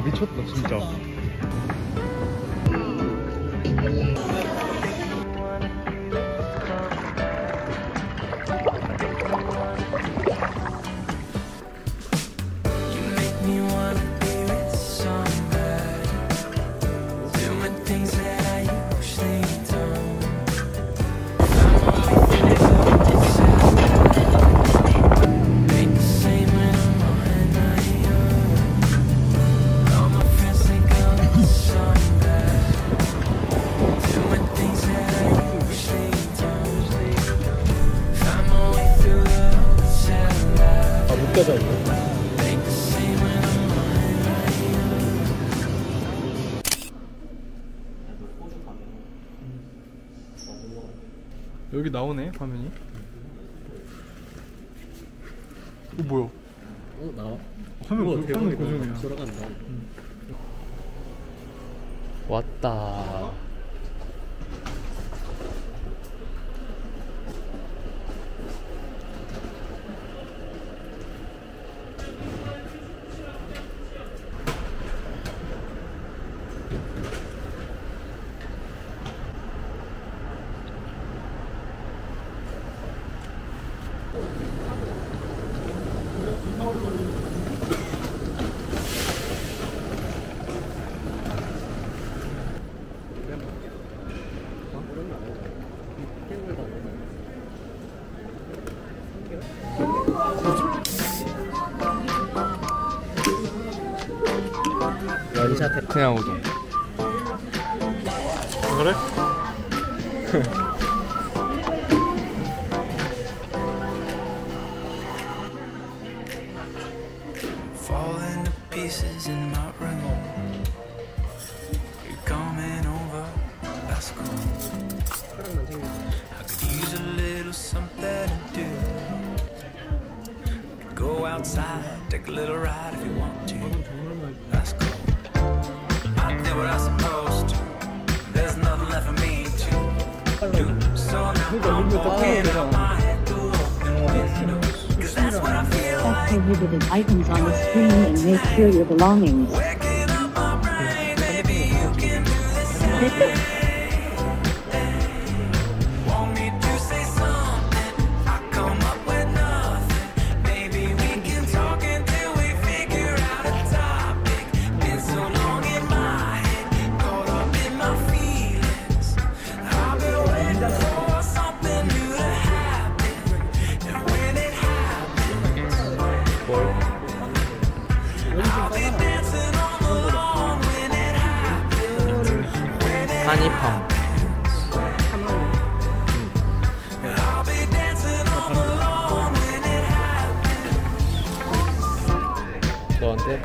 미쳤다 진짜. 여기 나오네 화면이. 어 뭐야? 어 나와. 화면 고정이야. 돌아간다. 왔다. 그냥 오동. 그래? Prohibited items on the screen and make sure your belongings. 한입함. 너한테?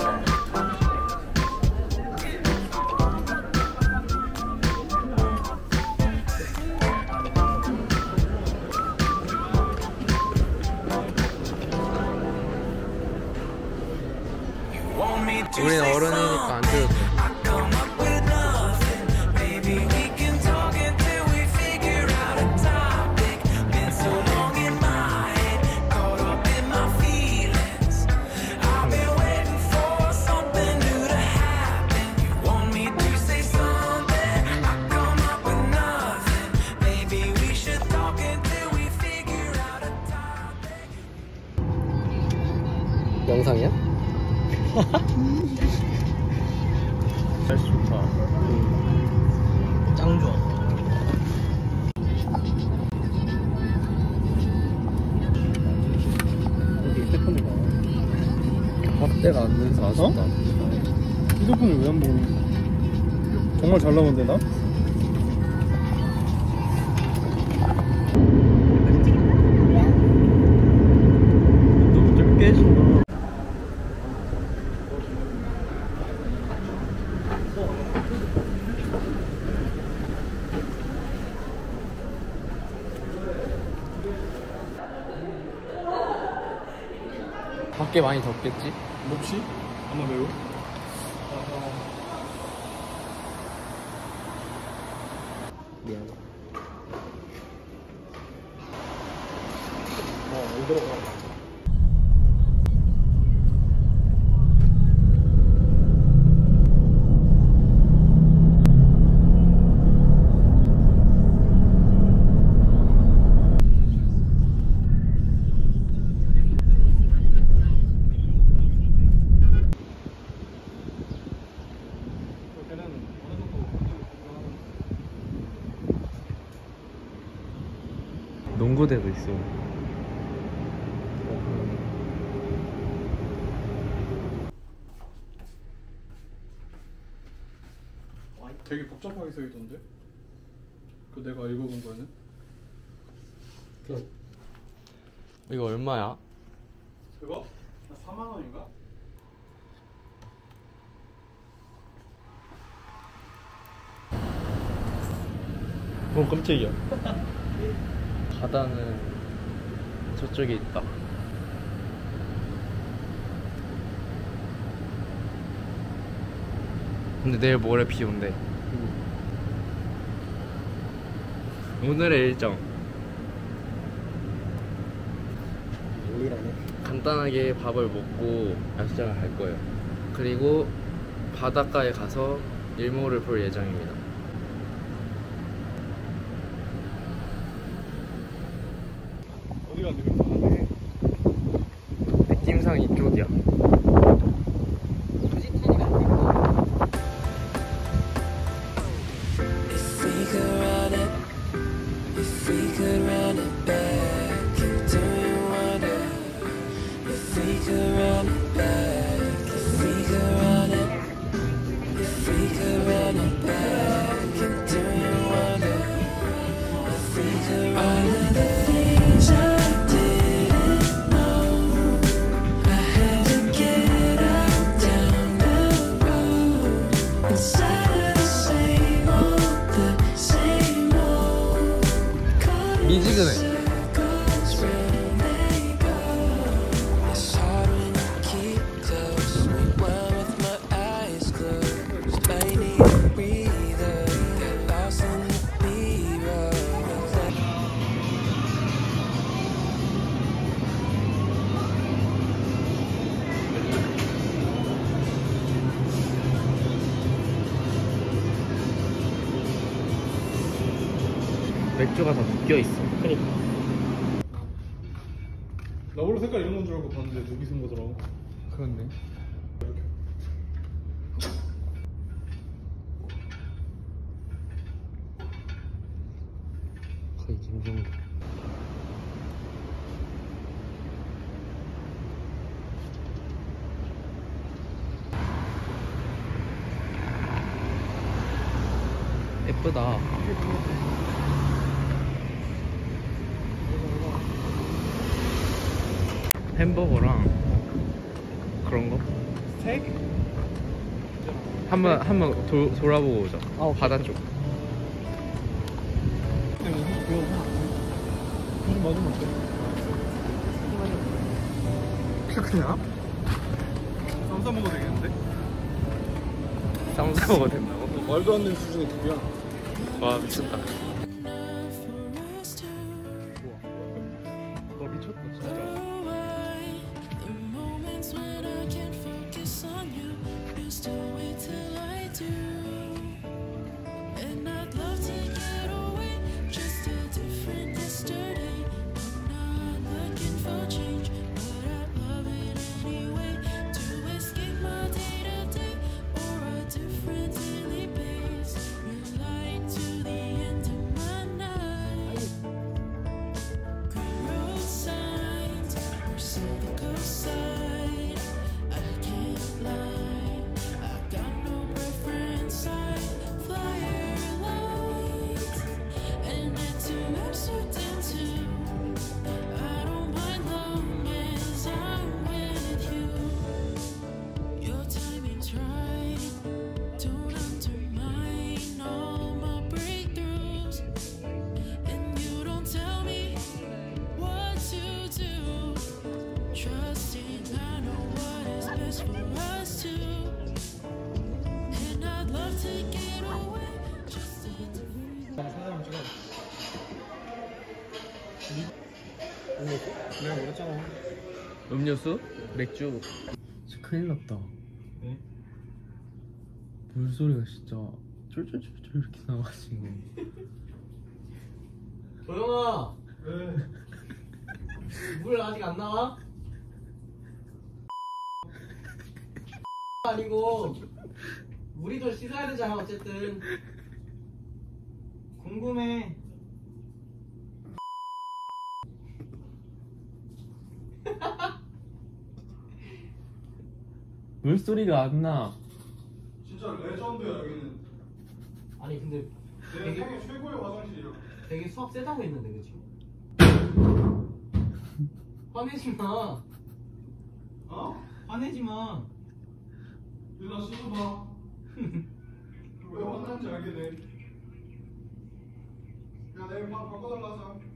우린 어른이니까 안 들어도 돼. 영상이야? 날씨 좋다. 짱 좋아. 여기 휴대폰이 나와. 확대가 안 돼서 아쉽다. 어? 휴대폰을 왜 안 보니? 정말 잘 나오는데 나? 밖에 많이 덥겠지? 몹시? 아마 매우? 미안해. 안 들어가. 연고대도 있어. 되게 복잡하게 써있던데? 그 내가 읽어본 거는? 이거 얼마야? 그거? 4만 원인가? 어 깜짝이야. 바다는 저쪽에 있다. 근데 내일 모레 비 온대. 오늘의 일정 간단하게 밥을 먹고 야시장을 갈 거예요. 그리고 바닷가에 가서 일몰을 볼 예정입니다. 어디 갔는데? 바다네. 느낌상 이쪽이야. 미지근해. 맥주가 다 묶여있어. 그니까 나 원래 색깔 이런 건 줄 알고 봤는데 여기 쓴 거더라고. 그렇네. 이렇게 거의 김종국. 예쁘다. 햄버거랑 그런 거? 스테이크? 한번 돌아보고 오자. 아, 바다 쪽. 무슨 맞으면 어때? 그냥? 쌈 싸 먹어도 되겠는데? 쌈 싸 먹어도 된다고? 말도 안 되는 수준의 급이야. 와 미쳤다. 너 미쳤다 진짜. 내가 그랬잖아. 음료수? 맥주? 진짜 큰일 났다. 네? 물소리가 진짜 쫄쫄쫄쫄 이렇게 나와가지고. 도영아! 왜? 물 아직 안 나와? 아니고 물이 더 씻어야 되잖아. 어쨌든 궁금해. 물소리가 안 나. 진짜 레전드야 여기는. 아니 근데 내 생애 최고의 화장실이야. 되게 수압 세다고 했는데 그치? 화내지마. 어? 화내지마. 누나 씻어봐. 왜 화났는지 알게 돼. 야 내일 밥 바꿔달라서.